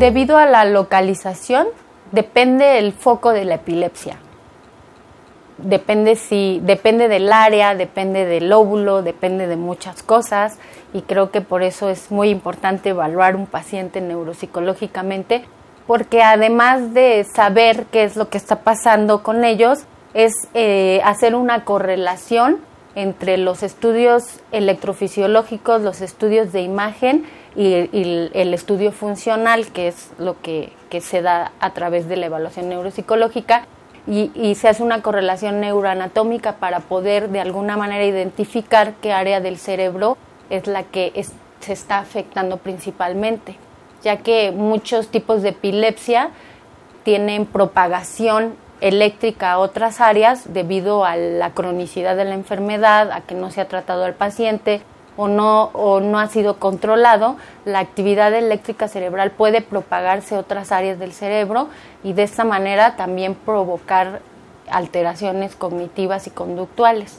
Debido a la localización, depende el foco de la epilepsia. Depende del área, depende del lóbulo, depende de muchas cosas, y creo que por eso es muy importante evaluar un paciente neuropsicológicamente, porque además de saber qué es lo que está pasando con ellos, es hacer una correlación entre los estudios electrofisiológicos, los estudios de imagen y el estudio funcional, que es lo que se da a través de la evaluación neuropsicológica, y se hace una correlación neuroanatómica para poder de alguna manera identificar qué área del cerebro es la que se está afectando principalmente, ya que muchos tipos de epilepsia tienen propagación eléctrica a otras áreas debido a la cronicidad de la enfermedad, a que no se ha tratado al paciente o no ha sido controlado. La actividad eléctrica cerebral puede propagarse a otras áreas del cerebro y de esta manera también provocar alteraciones cognitivas y conductuales.